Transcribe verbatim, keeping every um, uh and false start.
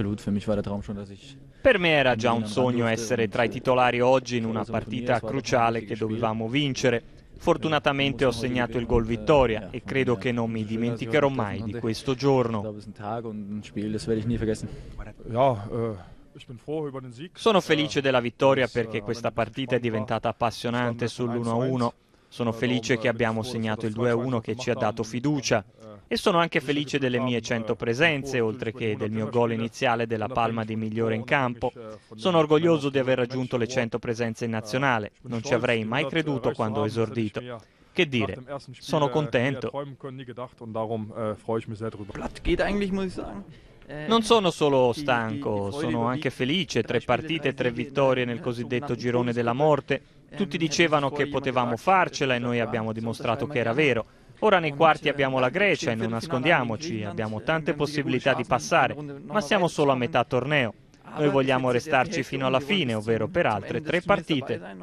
Absolut, per me era Traum schon, dass ich Per me era già un sogno essere tra i titolari oggi in una partita cruciale che dovevamo vincere. Fortunatamente ho segnato il gol vittoria e credo che non mi dimenticherò mai di questo giorno. Sono felice della vittoria perché questa partita è diventata appassionante sull'uno a uno. Sono felice che abbiamo segnato il due a uno che ci ha dato fiducia. E sono anche felice delle mie cento presenze, oltre che del mio gol iniziale della palma di migliore in campo. Sono orgoglioso di aver raggiunto le cento presenze in nazionale. Non ci avrei mai creduto quando ho esordito. Che dire, sono contento. Non sono solo stanco, sono anche felice. Tre partite, tre vittorie nel cosiddetto girone della morte. Tutti dicevano che potevamo farcela e noi abbiamo dimostrato che era vero. Ora nei quarti abbiamo la Grecia e non nascondiamoci, abbiamo tante possibilità di passare, ma siamo solo a metà torneo. Noi vogliamo restarci fino alla fine, ovvero per altre tre partite.